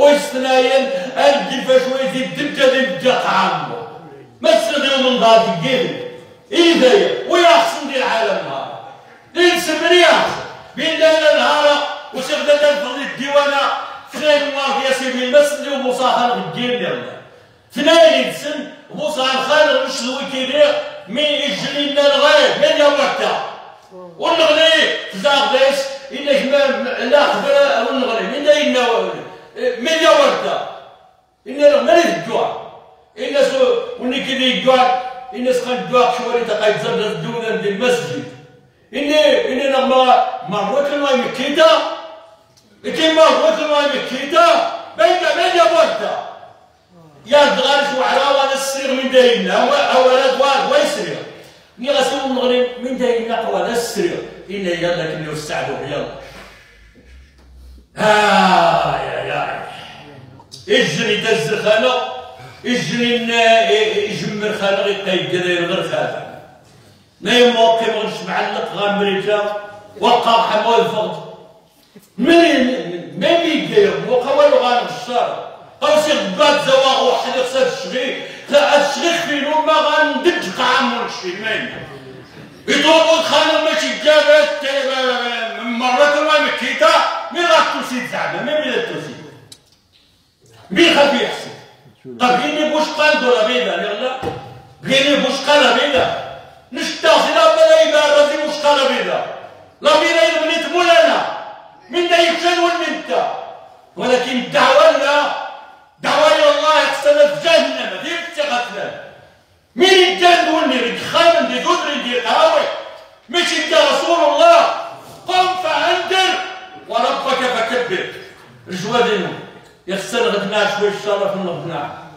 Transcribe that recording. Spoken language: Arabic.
ويستناين أدي فشويتي بدجدي بدجاق عمو ما تستديو من غادي القلب إيديا ويحصل ديال العالم نهار نسمر يحصل بين ليلة نهار وشغدا تنفضي الديوانة خير الله يا سيدي ما تستديو مصاحب القلب يلا فنايد سن مصاحب خالد واش هو كيدير من يجري لنا الغايب من يوقتها والنغري تزاق دايش إلا كمان لا خبرة والنغري إلا من يوقتها إلا مالي الجوع إلا سو وني كيدير الجوع إني سخن الدواء شوالي تلقى يتزرد الدولة ندير المسجد إني لما مروت الماء مكيتا كي مروت الماء مكيتا بين بورتا يا دغارش وعراوة هذا السير من دايلنا أولا دوار ويسرير إني غسول المغرب من دايلنا أولا السير إني يلا كني وسعدو يلا آه يا إجري تزر خانو يجري يجمر خالق يطيب داير غير خاف ما يموقف غنش معلق غامريكا وقع حمول الفرد ما يدير وقع والو غنشر قوسي غبات زواغ واحد يخسر الشغيل لا الشغيل فينو ما غندق عامو الشيء ما يضربو الخانق ماشي جابت مرات ما مكيتا مي غا توسي زعما ما مي توسي مي خاف يحسن طب غيني بوشقال دولا بينا يلا غيني بوشقال بينا نشتاخي لا بلاي بارازي بوشقال بينا لا بينا يبنيت مولانا منا يكشن والمنتا ولكن الدعوة لا دعوة الله يحسن في جهنم دير تيغتنا مين الجن والنير خامن دي قدري دي قهوي ماشي انت رسول الله قم فأنذر وربك فكبر رجوادنا يخسر غدنا شوي الشرف من غدنا